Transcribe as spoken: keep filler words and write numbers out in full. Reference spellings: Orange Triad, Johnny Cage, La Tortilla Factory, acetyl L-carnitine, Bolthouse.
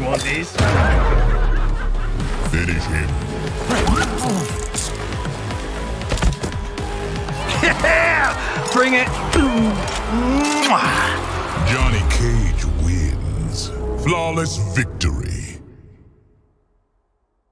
You want these? Finish him. Yeah! Bring it! Johnny Cage wins. Flawless victory.